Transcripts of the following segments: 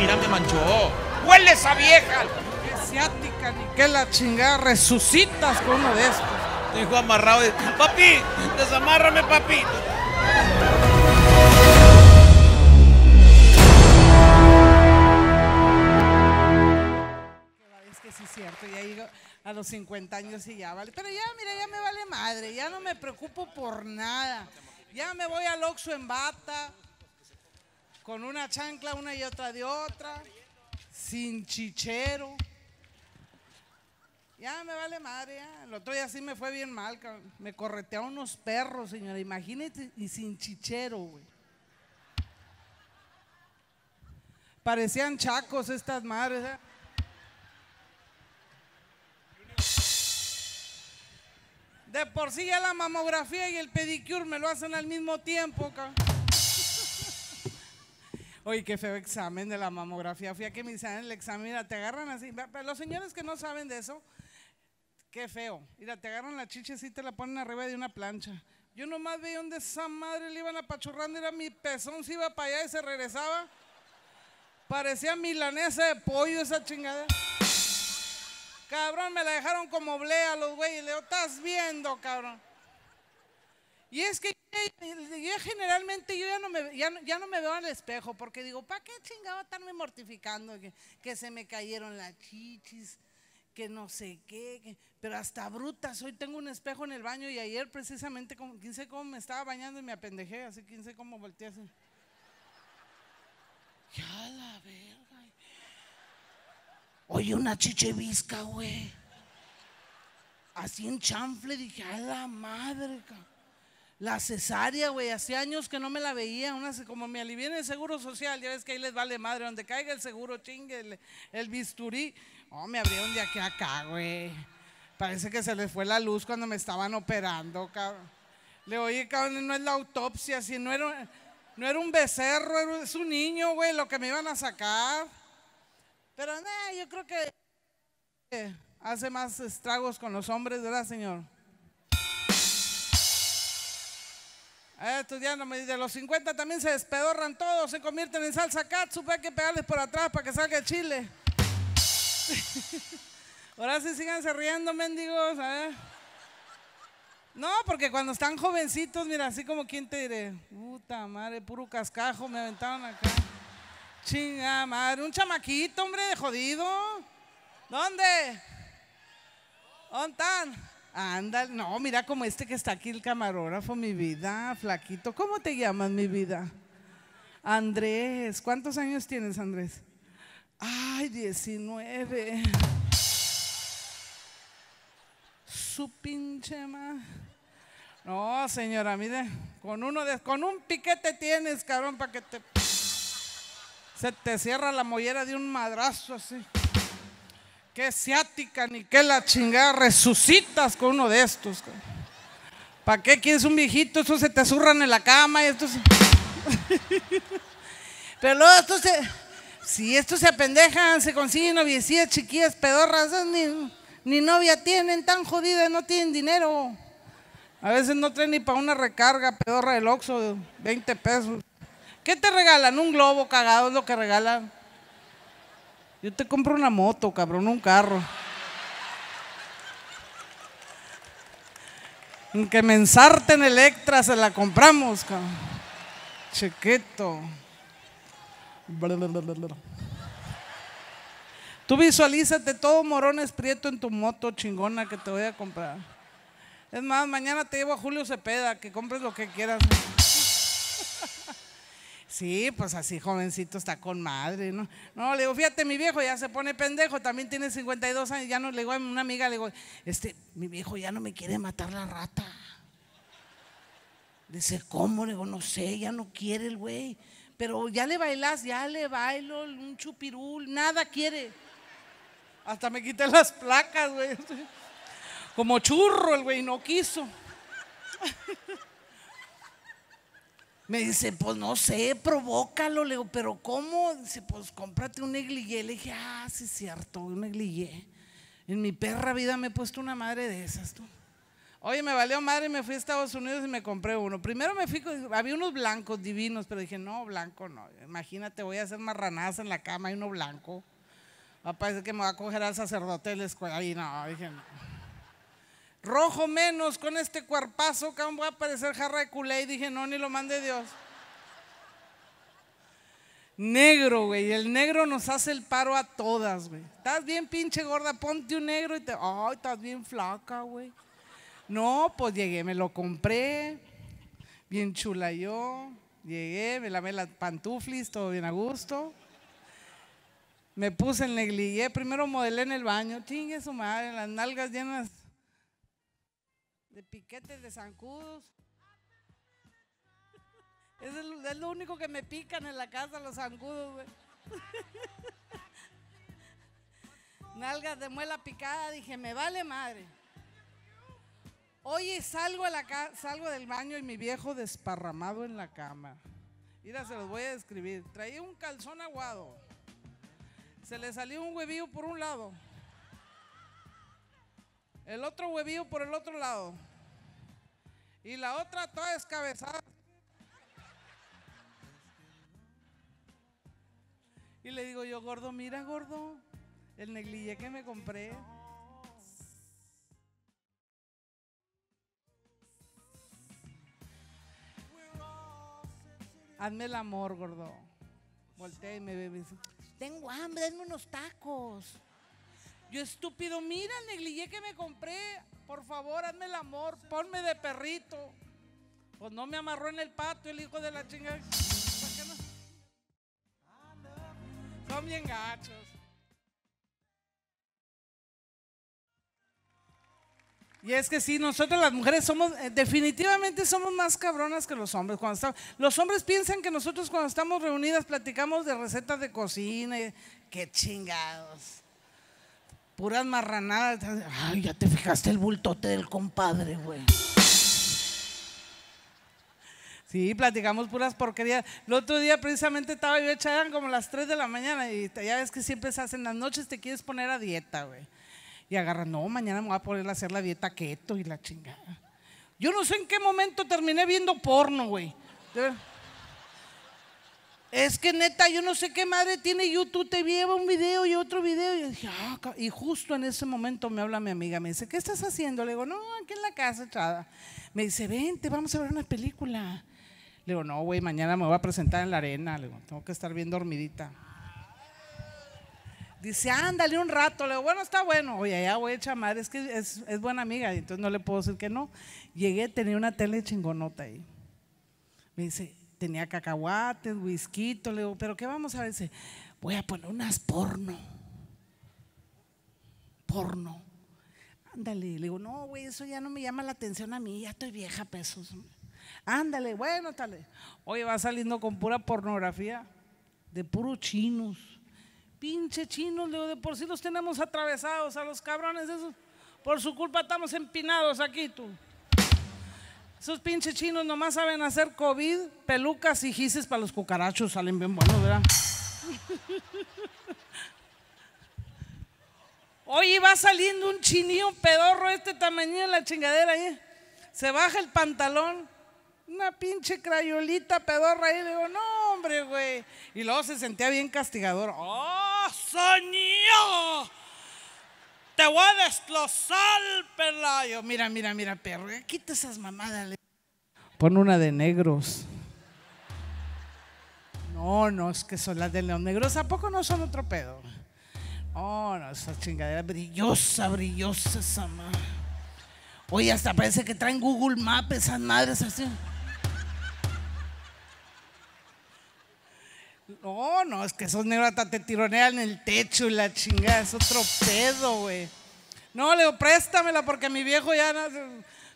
mira, me manchó. ¡Huele esa vieja! ¡Qué asiática, ni qué la chingada! Resucitas con uno de estos. Te dijo amarrado. Papi, desamárrame, papi. Es que sí es cierto, ya digo. A los 50 años y ya vale. Pero ya, mira, ya me vale madre. Ya no me preocupo por nada. Ya me voy al Oxxo en bata. Con una chancla, una y otra de otra. Sin chichero. Ya me vale madre. Ya. El otro día sí me fue bien mal. Me corretearon unos perros, señora. Imagínate, y sin chichero, güey. Parecían chacos estas madres, ¿eh? De por sí ya la mamografía y el pedicure me lo hacen al mismo tiempo, cabrón. Oye, qué feo examen de la mamografía. Fui a que me hicieran el examen, mira, te agarran así. Pero los señores que no saben de eso, qué feo. Mira, te agarran la chicha y te la ponen arriba de una plancha. Yo nomás veía donde esa madre le iban apachurrando, era mi pezón, se iba para allá y se regresaba. Parecía milanesa de pollo esa chingada. Cabrón, me la dejaron como blea los güeyes. Le digo, estás viendo, cabrón. Y es que yo generalmente ya no me veo al espejo porque digo, ¿para qué chingado estarme mortificando? Que se me cayeron las chichis, que no sé qué. Pero hasta brutas. Hoy tengo un espejo en el baño y ayer precisamente, quién sé cómo me estaba bañando y me apendejé, así quién sé cómo volteé así. Ya la verga. Oye, una chichevisca, güey. Así en chanfle, dije, a la madre, cabrón. La cesárea, güey, hace años que no me la veía. Una, como me alivié en el seguro social, ya ves que ahí les vale madre. Donde caiga el seguro, chingue, el bisturí. Oh, me abrieron de aquí a acá, güey. Parece que se les fue la luz cuando me estaban operando, cabrón. Le digo, oye, cabrón, no es la autopsia, si no era un becerro, es un niño, güey, lo que me iban a sacar. Pero no, yo creo que hace más estragos con los hombres, ¿verdad, señor? Estos ya no me dicen, los 50 también se despedorran todos, se convierten en salsa catsup, hay que pegarles por atrás para que salga el chile. Ahora sí síganse riendo, mendigos, ¿eh? No, porque cuando están jovencitos, mira, así como quien te diré, puta madre, puro cascajo, me aventaron acá. Chinga madre, un chamaquito, hombre, de jodido. ¿Dónde? ¿Dónde están? Ándale, no, mira como este que está aquí, el camarógrafo, mi vida, flaquito. ¿Cómo te llamas, mi vida? Andrés, ¿cuántos años tienes, Andrés? Ay, 19. Su pinche madre. No, señora, mire, con un piquete tienes, cabrón, para que te... Se te cierra la mollera de un madrazo así. Qué ciática, ni qué la chingada. Resucitas con uno de estos. ¿Para qué quieres un viejito? Estos se te zurran en la cama y estos. Pero luego estos estos se apendejan, se consiguen noviecillas chiquillas, pedorras, ni novia tienen, tan jodidas, no tienen dinero. A veces no traen ni para una recarga, pedorra del Oxxo, de 20 pesos. ¿Qué te regalan? Un globo cagado es lo que regalan. Yo te compro una moto, cabrón, un carro. Aunque me ensarten Electra, se la compramos, cabrón. Chiquito. Tú visualízate todo morones prieto en tu moto chingona que te voy a comprar. Es más, mañana te llevo a Julio Cepeda, que compres lo que quieras. Sí, pues así jovencito está con madre, ¿no? No, le digo, fíjate, mi viejo ya se pone pendejo, también tiene 52 años, ya no, le digo a una amiga, le digo, mi viejo ya no me quiere matar la rata. Dice, ¿cómo? Le digo, no sé, ya no quiere el güey, pero ya le bailas, ya le bailo, un chupirul, nada quiere. Hasta me quité las placas, güey. Como churro el güey, no quiso. Me dice, pues no sé, provócalo. Le digo, ¿pero cómo? Dice, pues cómprate un negligé. Le dije, ah, sí es cierto, un negligé. En mi perra vida me he puesto una madre de esas, tú. Oye, me valió madre y me fui a Estados Unidos y me compré uno. Primero me fui, había unos blancos divinos, pero dije, no, blanco no. Imagínate, voy a hacer marranadas en la cama y uno blanco. Va a parecer que me va a coger al sacerdote de la escuela. Y no, dije, no. Rojo menos, con este cuerpazo, cabrón, voy a parecer jarra de culé. Y dije, no, ni lo mande Dios. Negro, güey, el negro nos hace el paro a todas, güey. Estás bien pinche gorda, ponte un negro y te... Ay, estás bien flaca, güey. No, pues llegué, me lo compré, bien chula yo. Llegué, me lavé las pantuflis, todo bien a gusto. Me puse en negligé, primero modelé en el baño. Chingue su madre, las nalgas llenas de piquetes, de zancudos. Es lo único que me pican en la casa, los zancudos, güey. Nalgas de muela picada, dije, me vale madre. Oye, salgo del baño y mi viejo desparramado en la cama. Mira, se los voy a describir. Traía un calzón aguado. Se le salió un huevillo por un lado. El otro huevillo por el otro lado. Y la otra toda descabezada. Y le digo yo, gordo, mira, gordo, el negligé que me compré. Hazme el amor, gordo. Voltea y me ve y me dice, tengo hambre, denme unos tacos. Yo, estúpido, mira el negligé que me compré. Por favor, hazme el amor, ponme de perrito. Pues no me amarró en el patio el hijo de la chingada. Son bien gachos. Y es que sí, nosotros las mujeres somos, definitivamente somos más cabronas que los hombres. Los hombres piensan que nosotros cuando estamos reunidas platicamos de recetas de cocina. Y, qué chingados. Puras marranadas. Ay, ya te fijaste el bultote del compadre, güey. Sí, platicamos puras porquerías. El otro día precisamente estaba yo hecha, eran como las 3 de la mañana y ya ves que siempre se hacen las noches, te quieres poner a dieta, güey. Y agarra, no, mañana me voy a poner a hacer la dieta keto y la chingada. Yo no sé en qué momento terminé viendo porno, güey. Es que neta, yo no sé qué madre tiene YouTube, te lleva un video y otro video. Y yo dije, ah, y justo en ese momento me habla mi amiga, me dice, ¿qué estás haciendo? Le digo, no, aquí en la casa, echada. Me dice, vente, vamos a ver una película. Le digo, no, güey, mañana me voy a presentar en la arena. Le digo, tengo que estar bien dormidita. Dice, ándale un rato. Le digo, bueno, está bueno. Oye, ya voy a echar madre, es que es buena amiga, entonces no le puedo decir que no. Llegué, tenía una tele chingonota ahí. Me dice, tenía cacahuates, whisky. Le digo, ¿pero qué vamos a ver? Dice, voy a poner unas porno. Porno. Ándale. Le digo, no, güey, eso ya no me llama la atención a mí, ya estoy vieja, pesos. Ándale, bueno, dale. Oye, va saliendo con pura pornografía de puros chinos. Pinche chinos, le digo, de por sí los tenemos atravesados a los cabrones esos. Por su culpa estamos empinados aquí, tú. Esos pinches chinos nomás saben hacer COVID, pelucas y gises para los cucarachos, salen bien buenos, ¿verdad? Oye, va saliendo un chinío pedorro este tamaño en la chingadera ahí. Se baja el pantalón, una pinche crayolita pedorra ahí. Le digo, no, hombre, güey. Y luego se sentía bien castigador. ¡Oh, soñó! Te voy a desglosar, pelayo. Mira, mira, mira, perro. Quita esas mamadas. Pon una de negros. No, no, es que son las de León Negros. ¿A poco no son otro pedo? Oh, no, esa chingadera brillosa, brillosa esa madre. Oye, hasta parece que traen Google Maps esas madres así. No, no, es que esos negros hasta te tironean el techo y la chingada, es otro pedo, güey. No, le digo, préstamela porque mi viejo ya,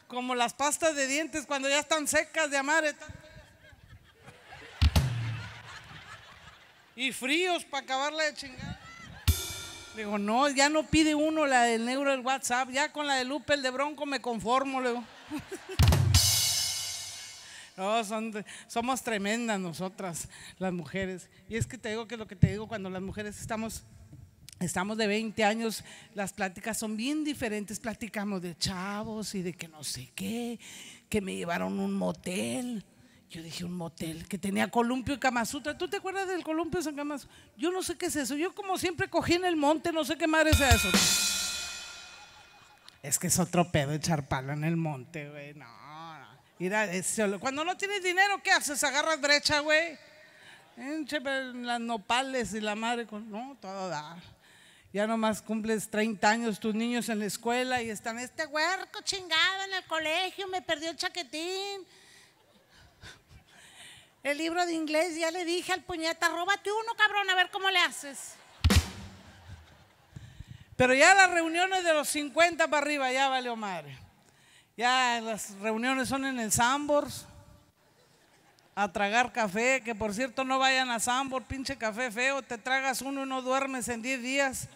como las pastas de dientes cuando ya están secas de amar. Y fríos para acabarla de chingada. Digo, no, ya no pide uno la del negro del WhatsApp, ya con la de Lupe, el de Bronco me conformo, luego. No, somos tremendas nosotras, las mujeres. Y es que te digo que lo que te digo, cuando las mujeres estamos Estamos de 20 años, las pláticas son bien diferentes, platicamos de chavos y de que no sé qué, que me llevaron a un motel. Yo dije, un motel que tenía columpio y Kama Sutra. ¿Tú te acuerdas del columpio de San Kama Sutra? Yo no sé qué es eso. Yo como siempre cogí en el monte, no sé qué madre es eso. Es que es otro pedo echar palo en el monte, güey. No, no. Mira, cuando no tienes dinero, ¿qué haces? Agarras brecha, güey. Las nopales y la madre, no, todo da. Ya nomás cumples 30 años tus niños en la escuela y están, este huerco chingado en el colegio, me perdió el chaquetín. El libro de inglés, ya le dije al puñeta, róbate uno, cabrón, a ver cómo le haces. Pero ya las reuniones de los 50 para arriba, ya valió madre. Ya las reuniones son en el Sambors, a tragar café, que por cierto no vayan a Sambors, pinche café feo, te tragas uno y no duermes en 10 días.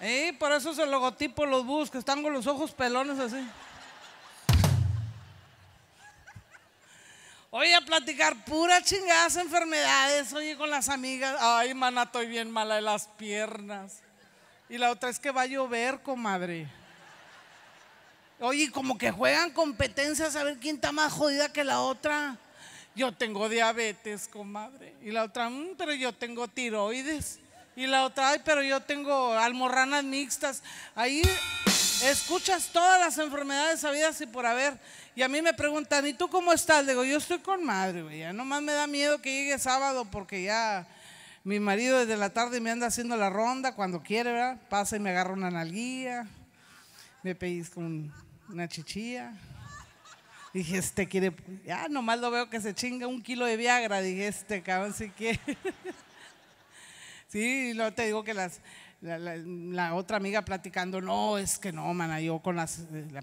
Y por eso es el logotipo los bus, que están con los ojos pelones así. Oye, a platicar puras chingadas enfermedades, oye, con las amigas. Ay, mana, estoy bien mala de las piernas. Y la otra es que va a llover, comadre. Oye, como que juegan competencias a ver quién está más jodida que la otra. Yo tengo diabetes, comadre. Y la otra, pero yo tengo tiroides. Y la otra, ay, pero yo tengo almorranas mixtas. Ahí escuchas todas las enfermedades sabidas y por haber. Y a mí me preguntan, ¿y tú cómo estás? Le digo, yo estoy con madre, güey. Ya nomás me da miedo que llegue sábado porque ya mi marido desde la tarde me anda haciendo la ronda cuando quiere, ¿verdad? Pasa y me agarra una nalguilla, me pellizco una chichilla. Dije, este quiere, ya nomás lo veo que se chinga un kilo de Viagra. Dije, este cabrón si quiere. Sí, y luego te digo que la otra amiga platicando, no, es que no, mana, yo con la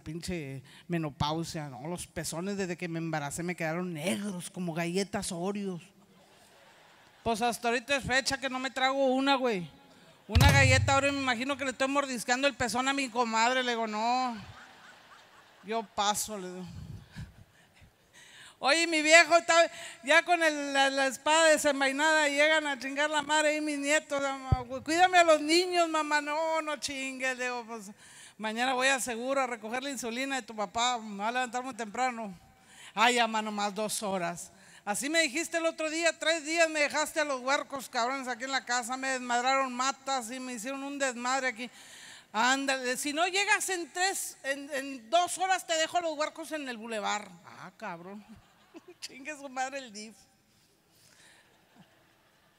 pinche menopausia, no, los pezones desde que me embaracé me quedaron negros como galletas Oreos. Pues hasta ahorita es fecha que no me trago una, güey. Una galleta Oreo, me imagino que le estoy mordiscando el pezón a mi comadre, le digo, no, yo paso, le digo. Oye, mi viejo está ya con la espada desenvainada y llegan a chingar la madre y mis nietos. Cuídame a los niños, mamá. No, no chingues. Digo, pues, mañana voy a seguro a recoger la insulina de tu papá. Me va a levantar muy temprano. Ay, mamá, nomás 2 horas. Así me dijiste el otro día, 3 días me dejaste a los huercos cabrones aquí en la casa. Me desmadraron matas y me hicieron un desmadre aquí. Ándale, si no llegas en 2 horas te dejo a los huercos en el bulevar. Ah, cabrón. Chingue su madre el DIF.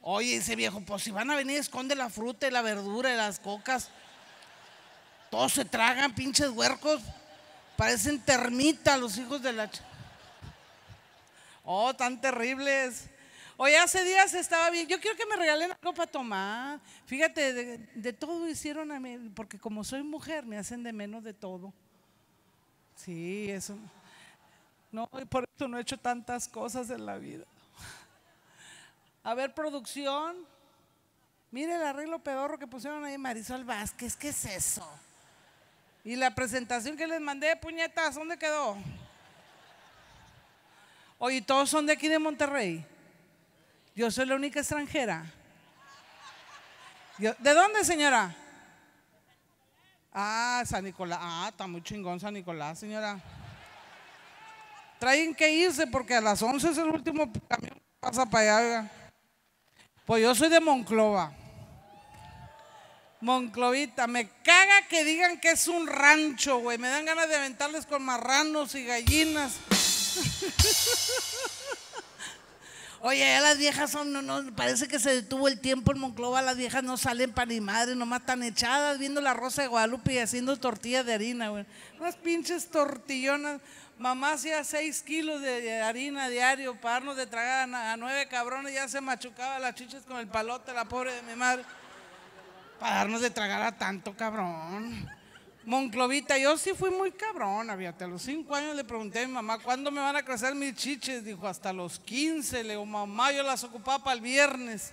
Oye, ese viejo, pues si van a venir, esconde la fruta y la verdura y las cocas. Todos se tragan, pinches huercos. Parecen termitas los hijos de la... Oh, tan terribles. Oye, hace días estaba bien. Yo quiero que me regalen algo para tomar. Fíjate, de todo hicieron a mí, porque como soy mujer, me hacen de menos de todo. Sí, eso... No, y por eso no he hecho tantas cosas en la vida. A ver, producción. Mire el arreglo pedorro que pusieron ahí, Marisol Vázquez, ¿qué es eso? Y la presentación que les mandé, puñetas, ¿dónde quedó? Oye, todos son de aquí de Monterrey. Yo soy la única extranjera. ¿De dónde, señora? Ah, San Nicolás. Ah, está muy chingón San Nicolás, señora. Traen que irse porque a las 11 es el último camión que pasa para allá, oiga. Pues yo soy de Monclova. Monclovita, me caga que digan que es un rancho, güey. Me dan ganas de aventarles con marranos y gallinas. Oye, ya las viejas son, no, parece que se detuvo el tiempo en Monclova. Las viejas no salen para ni madre, nomás están echadas viendo la Rosa de Guadalupe y haciendo tortillas de harina, güey. Unas pinches tortillonas. Mamá hacía 6 kilos de harina diario para darnos de tragar a 9 cabrones, ya se machucaba las chichas con el palote, la pobre de mi madre, para darnos de tragar a tanto cabrón. Monclovita, yo sí fui muy cabrona, fíjate, a los 5 años le pregunté a mi mamá, ¿cuándo me van a crecer mis chiches? Dijo, hasta los 15, le digo, mamá, yo las ocupaba para el viernes.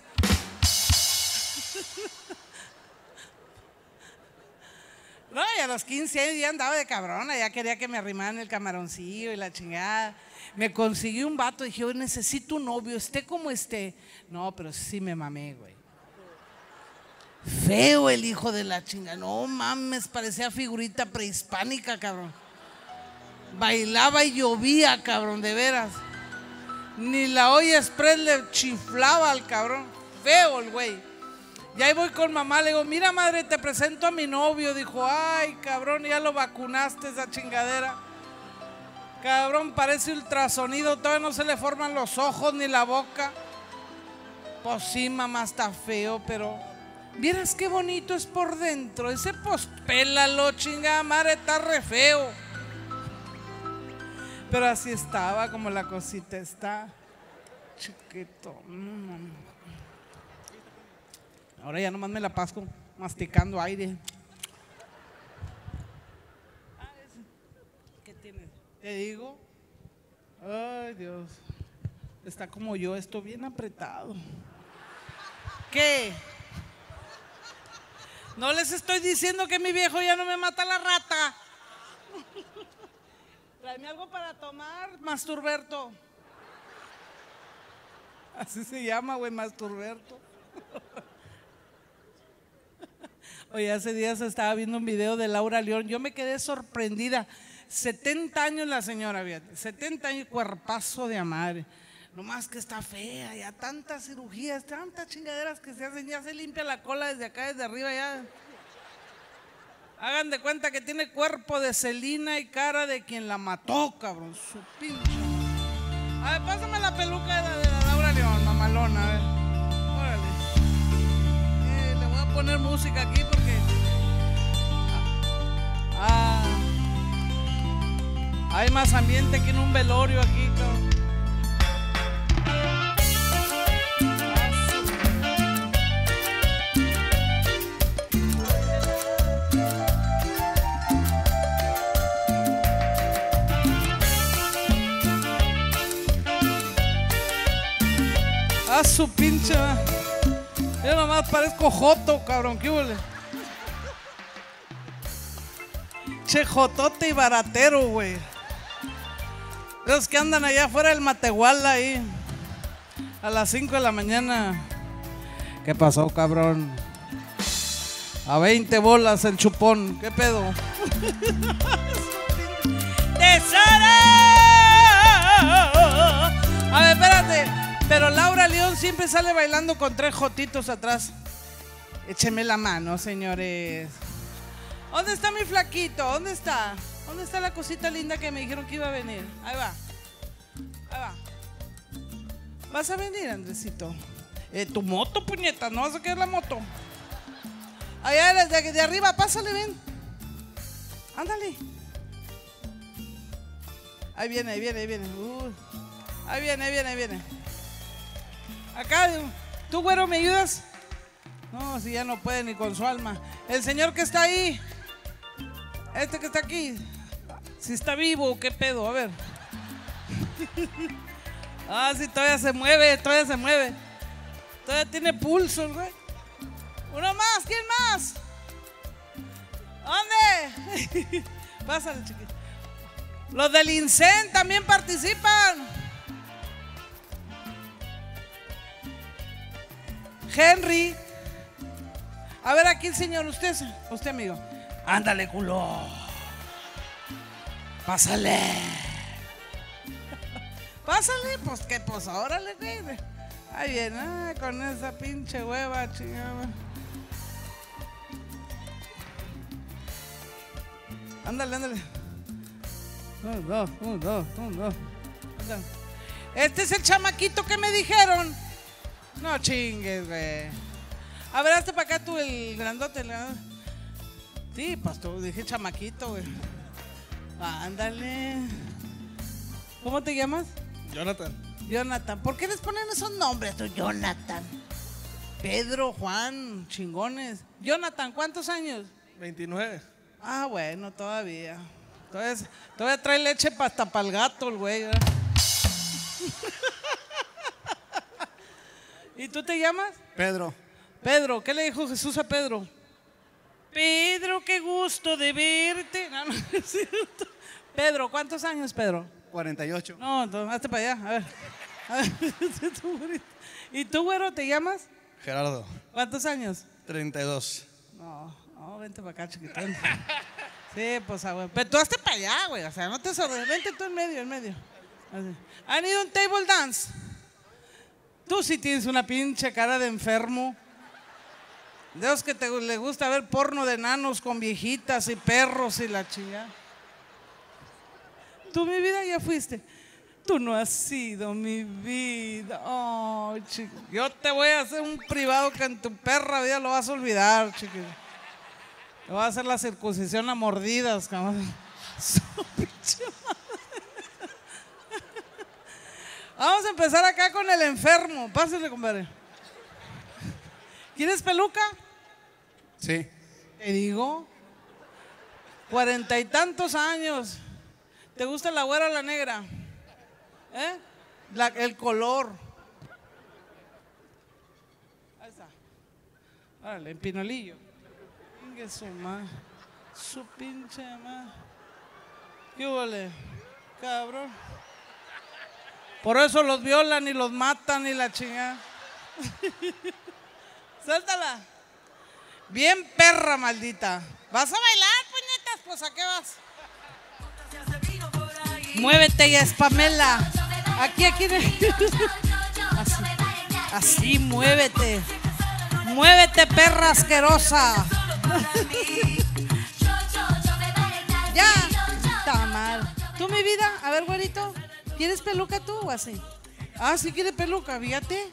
No, y a los 15 años ya andaba de cabrona, ya quería que me arrimaran el camaroncillo y la chingada. Me conseguí un vato, dije, yo necesito un novio, esté como esté. No, pero sí me mamé, güey. Feo el hijo de la chinga. No mames, parecía figurita prehispánica, cabrón. Bailaba y llovía, cabrón, de veras. Ni la olla express le chiflaba al cabrón. Feo el güey. Y ahí voy con mamá, le digo, mira madre, te presento a mi novio. Dijo, ay cabrón, ya lo vacunaste esa chingadera. Cabrón, parece ultrasonido, todavía no se le forman los ojos ni la boca. Pues sí, mamá, está feo, pero vieras qué bonito es por dentro. Ese pospélalo, chingada madre, está re feo. Pero así estaba, como la cosita está chiquito. Ahora ya nomás me la paso masticando aire. ¿Qué tienes? Te digo. Ay, Dios. Está como yo, esto bien apretado. ¿Qué? No les estoy diciendo que mi viejo ya no me mata la rata. Tráeme algo para tomar, Masturberto. Así se llama, güey, Masturberto. Oye, hace días estaba viendo un video de Laura León. Yo me quedé sorprendida. 70 años la señora, fíjate. 70 años, cuerpazo de madre. Nomás que está fea, ya tantas cirugías, tantas chingaderas que se hacen. Ya se limpia la cola desde acá, desde arriba, ya. Hagan de cuenta que tiene cuerpo de Celina y cara de quien la mató, cabrón. Su pinche. A ver, pásame la peluca de la Laura León, mamalona, a ver. Poner música aquí porque hay más ambiente que en un velorio aquí, cabrón. A su pinche. Yo nomás parezco joto, cabrón, ¿qué huele? Che, jotote y baratero, güey. Los que andan allá afuera del Matehuala ahí. A las 5 de la mañana. ¿Qué pasó, cabrón? A 20 bolas el chupón, ¿qué pedo? ¡Tesoro! A ver, espérate. Pero Laura León siempre sale bailando con tres jotitos atrás. Écheme la mano, señores. ¿Dónde está mi flaquito? ¿Dónde está? ¿Dónde está la cosita linda que me dijeron que iba a venir? Ahí va. Ahí va. ¿Vas a venir, Andresito? Tu moto, puñeta. ¿No vas a querer la moto? Allá de arriba, pásale, ven. Ándale. Ahí viene, ahí viene, ahí viene. Ahí viene, ahí viene, ahí viene. Acá, tú, güero, ¿me ayudas? No, si ya no puede ni con su alma. El señor que está ahí, este que está aquí, si está vivo, ¿qué pedo? A ver. Ah, sí, todavía se mueve, todavía se mueve. Todavía tiene pulso, güey. Uno más, ¿quién más? ¿Dónde? Pásale, chiquito. Los del INSEN también participan. Henry, a ver aquí el señor, usted amigo, ándale culo, pásale, pásale, pues que pues órale, güey, ahí viene, con esa pinche hueva, chingada, ándale, ándale, 1, 2, 1, 2, 1, 2, este es el chamaquito que me dijeron. No chingues, güey. A ver, hazte para acá tú el grandote, ¿no? Sí, pastor, dije chamaquito, güey. Ándale. ¿Cómo te llamas? Jonathan. Jonathan. ¿Por qué les ponen esos nombres? Jonathan. Pedro, Juan, chingones. Jonathan, ¿cuántos años? 29. Ah, bueno, todavía. Todavía trae leche hasta para el gato, el güey. ¿Y tú te llamas? Pedro. Pedro, ¿qué le dijo Jesús a Pedro? Pedro, qué gusto de verte. No, no es cierto. Pedro, ¿cuántos años, Pedro? 48. No, hazte para allá, a ver. A ver. ¿Y tú, güero, te llamas? Gerardo. ¿Cuántos años? 32. No, vente para acá, chiquitón. Sí, pues, güey. Pero tú hazte para allá, güey. O sea, no te sorprendas. Vente tú en medio, en medio. Así. ¿Han ido a un table dance? Tú sí tienes una pinche cara de enfermo. De los que le gusta ver porno de enanos con viejitas y perros y la chingada. Tú, mi vida, ya fuiste. Tú no has sido mi vida. Oh, chico. Yo te voy a hacer un privado que en tu perra vida lo vas a olvidar, chiquito. Te voy a hacer la circuncisión a mordidas, cabrón. Vamos a empezar acá con el enfermo. Pásale, compadre. ¿Quieres peluca? Sí. Te digo, 40 y tantos años. ¿Te gusta la güera o la negra? ¿Eh? El color. Ahí está. Órale, el pinolillo. Pingue su madre. Su pinche madre. ¿Qué huele? Cabrón. Por eso los violan y los matan y la chingada. Suéltala. Bien perra, maldita. ¿Vas a bailar, puñetas? Pues ¿a qué vas? Muévete ya, Spamela. Aquí. Así, así, muévete. Muévete, perra asquerosa. Ya. Está mal. Tú, mi vida, a ver, güerito, ¿quieres peluca tú o así? Ah, sí quiere peluca, fíjate.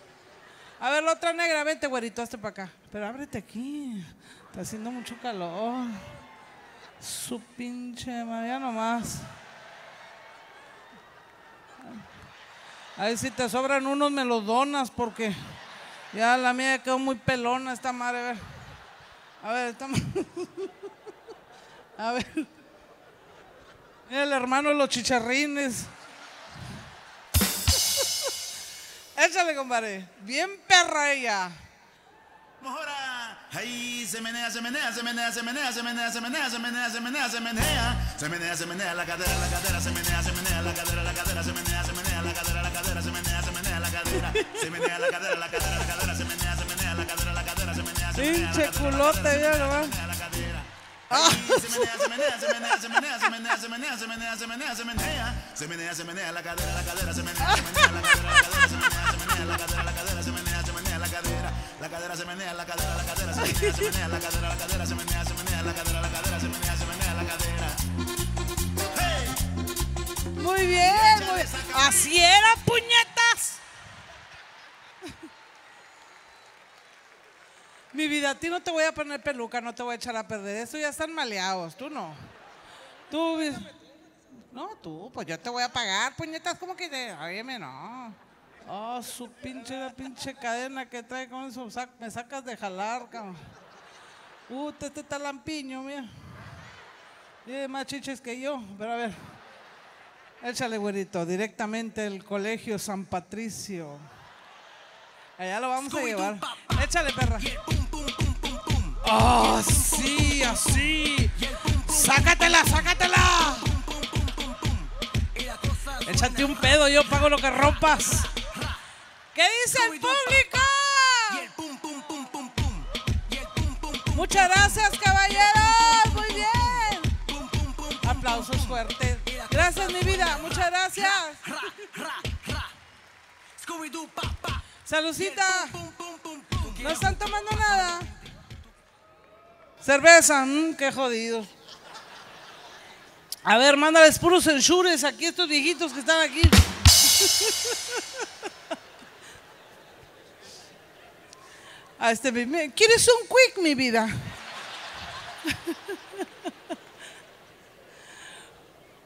A ver, la otra negra, vente, güerito, hazte para acá. Pero ábrete aquí. Está haciendo mucho calor. Su pinche madre, ya nomás. Ahí si te sobran unos me los donas, porque ya la mía quedó muy pelona esta madre. A ver, esta madre. A ver. Mira el hermano de los chicharrines. Échale, compadre. Bien perra ella. Mejora. Ahí se menea, se menea, se menea, se menea, se menea, se menea, se menea, se menea, se menea. Se menea la cadera, se menea la cadera, se menea la cadera, se menea la cadera. Se menea la cadera, la cadera, la cadera, se menea la cadera, la cadera, se menea. Pinche culote, ya nomás. Se menea la cadera, la cadera, se menea, la cadera, la cadera, se menea la cadera, la cadera, se menea, la cadera se menea, la cadera, la cadera se menea, se menea, la cadera, la cadera se menea, se menea, la cadera se menea, la cadera. ¡Hey! Muy bien, muy bien. Así era, puñetas. Mi vida, a ti no te voy a poner peluca, no te voy a echar a perder. Eso ya están maleados, tú no. Tú, no, tú, pues yo te voy a pagar, puñetas, como que te. Óyeme, no. Oh, su pinche, la pinche cadena que trae con eso, me sacas de jalar, cabrón. Este está lampiño, mira. Tiene más chiches que yo, pero a ver. Échale, güerito, directamente del colegio San Patricio. Allá lo vamos a llevar. Échale, perra. Oh, sí, así. Sácatela, sácatela. Échate un pedo, yo pago lo que rompas. ¿Qué dice el público? Muchas gracias, caballeros. Muy bien. Aplausos fuertes. Gracias, mi vida. Muchas gracias. Salucita. No están tomando nada. Cerveza. Qué jodido. A ver, mándales puros censures aquí a estos viejitos que están aquí. A este bebé. ¿Quieres un quick, mi vida?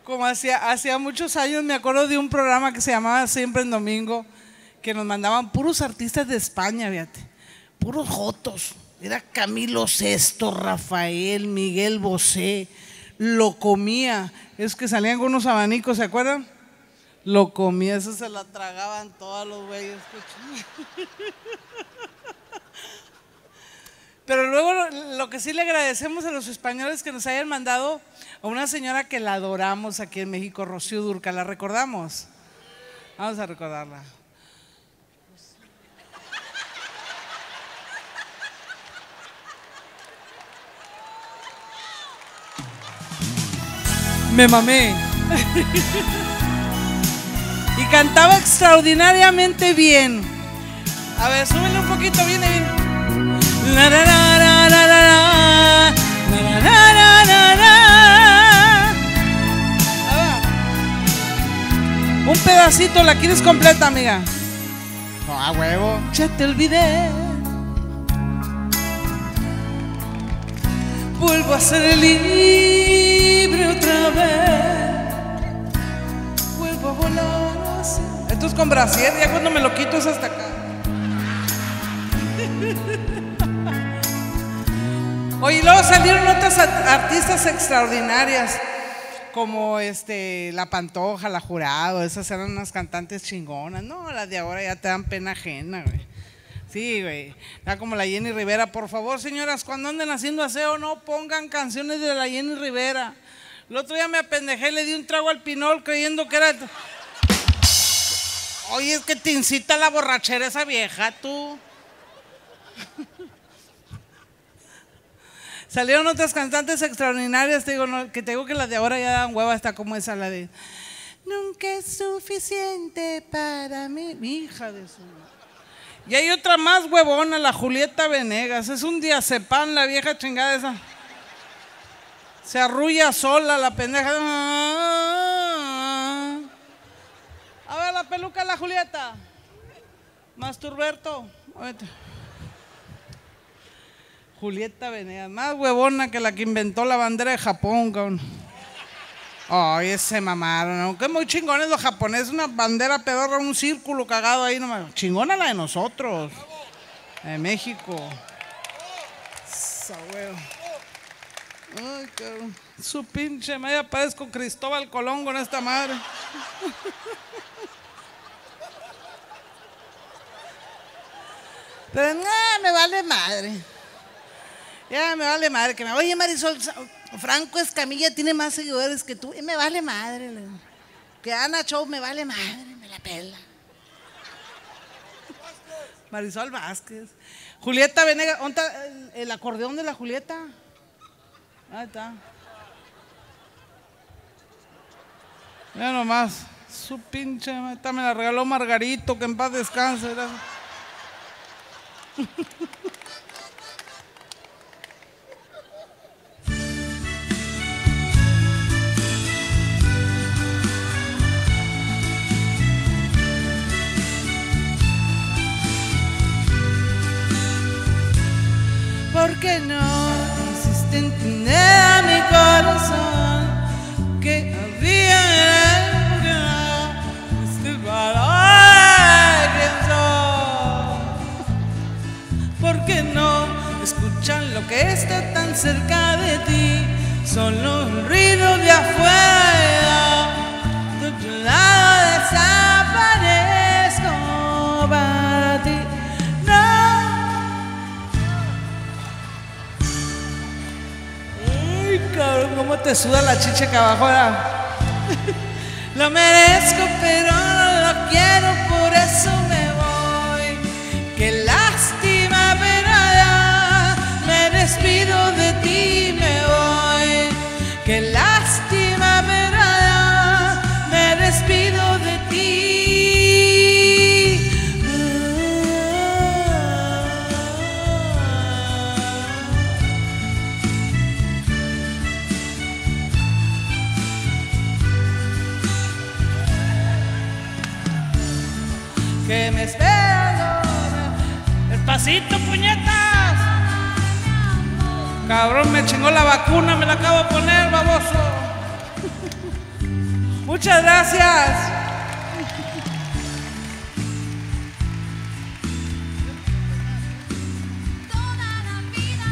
Como hacía muchos años, me acuerdo de un programa que se llamaba Siempre en Domingo, que nos mandaban puros artistas de España, fíjate, puros jotos. Era Camilo Sesto, Rafael, Miguel Bosé, Lo Comía. Es que salían con unos abanicos, ¿se acuerdan? Lo Comía, eso se la tragaban todos los güeyes. Pero luego lo que sí le agradecemos a los españoles que nos hayan mandado a una señora que la adoramos aquí en México, Rocío Durca, ¿la recordamos? Vamos a recordarla. Me mamé. Y cantaba extraordinariamente bien. A ver, súbele un poquito, viene bien. Un pedacito, ¿la quieres completa, amiga? No, a huevo. Ya te olvidé. Vuelvo a ser libre otra vez. Vuelvo a volar así. Esto es con brasier, ya cuando me lo quito es hasta acá. Oye, y luego salieron otras artistas extraordinarias, como La Pantoja, La Jurado, esas eran unas cantantes chingonas. No, las de ahora ya te dan pena ajena, güey. Sí, güey. Ya como la Jenny Rivera. Por favor, señoras, cuando anden haciendo aseo, no pongan canciones de la Jenny Rivera. El otro día me apendejé y le di un trago al pinol creyendo que era... Oye, es que te incita a la borrachera esa vieja, tú. Salieron otras cantantes extraordinarias, te digo, no, que te digo que las de ahora ya dan hueva, está como esa, la de nunca es suficiente para mí, mi hija de su. Y hay otra más huevona, la Julieta Venegas, es un diazepam la vieja chingada esa. Se arrulla sola la pendeja. A ver la peluca, la Julieta. Masturberto. Julieta Venegas, más huevona que la que inventó la bandera de Japón, cabrón. Ay, se mamaron, aunque muy chingones los japoneses, una bandera pedorra, un círculo cagado ahí nomás. Chingona la de nosotros, de México. Esa huevo. Ay, cabrón. Su pinche media parezco Cristóbal Colón con esta madre. Pero nada, me vale madre. Ya me vale madre que me... Oye, Marisol, Franco Escamilla tiene más seguidores que tú. Y me vale madre. Que Ana Show me vale madre, me la pela. Marisol Vázquez. Julieta Venegas. ¿Dónde está el acordeón de la Julieta? Ahí está. Mira nomás. Su pinche... Esta me la regaló Margarito, que en paz descanse. ¿Por qué no hiciste entender a mi corazón que había en este valor que soy? ¿Por qué no escuchan lo que está tan cerca de ti? Solo un ruido de afuera, de otro lado desaparezco para ti. ¿Cómo te suda la chicha acá abajo? Lo merezco, pero no lo quiero, por eso me voy. Qué lástima, pero ya me despido de ti, me voy. Qué lástima, pero ya me despido de ti. Que me espera, despacito, puñetas. Cabrón, me chingó la vacuna, me la acabo de poner, baboso. Muchas gracias.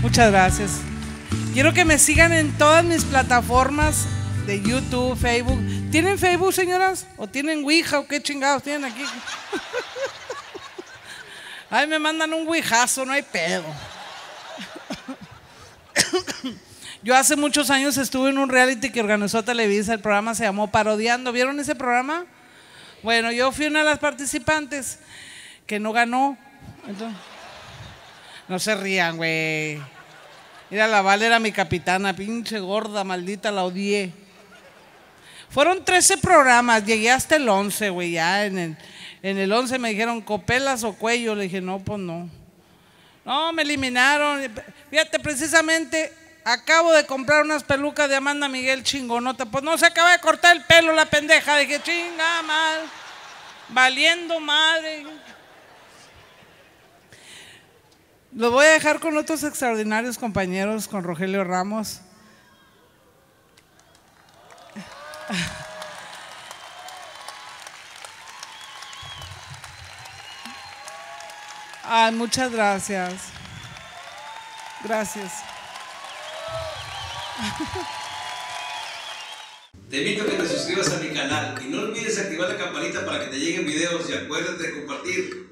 Muchas gracias. Quiero que me sigan en todas mis plataformas de YouTube, Facebook. ¿Tienen Facebook, señoras? ¿O tienen Ouija? ¿O qué chingados tienen aquí? Ay, me mandan un ouijazo, no hay pedo. Yo hace muchos años estuve en un reality que organizó Televisa. El programa se llamó Parodiando. ¿Vieron ese programa? Bueno, yo fui una de las participantes que no ganó. Entonces, no se rían, güey. Mira, la Val era mi capitana, pinche gorda, maldita, la odié. Fueron 13 programas, llegué hasta el 11, güey, ya en el 11 me dijeron, ¿copelas o cuello? Le dije, no, pues no. No, me eliminaron. Fíjate, precisamente acabo de comprar unas pelucas de Amanda Miguel chingonota. Pues no, se acaba de cortar el pelo la pendeja. Dije, chinga, mal. Valiendo madre. Lo voy a dejar con otros extraordinarios compañeros, con Rogelio Ramos. Ay, muchas gracias. Gracias. Te invito a que te suscribas a mi canal y no olvides activar la campanita para que te lleguen videos y acuérdate de compartir.